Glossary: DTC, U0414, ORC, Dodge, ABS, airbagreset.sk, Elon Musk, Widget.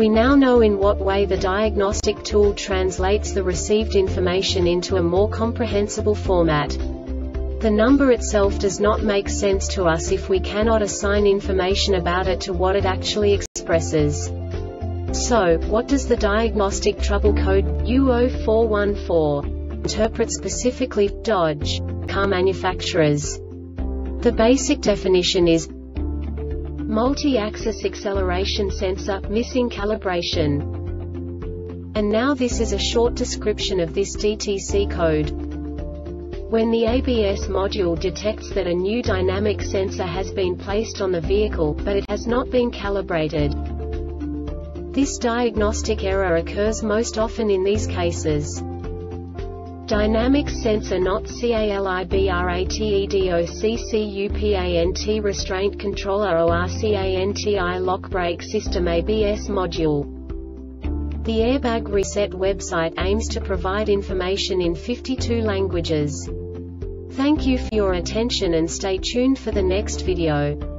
We now know in what way the diagnostic tool translates the received information into a more comprehensible format. The number itself does not make sense to us if we cannot assign information about it to what it actually expresses. So, what does the diagnostic trouble code U0414 interpret specifically, Dodge car manufacturers? The basic definition is multi-axis acceleration sensor, missing calibration. And now this is a short description of this DTC code. When the ABS module detects that a new dynamic sensor has been placed on the vehicle, but it has not been calibrated. This diagnostic error occurs most often in these cases. Dynamic sensor not calibrated, restraint controller ORCanti lock brake system ABS module. The Airbag Reset website aims to provide information in 52 languages. Thank you for your attention and stay tuned for the next video.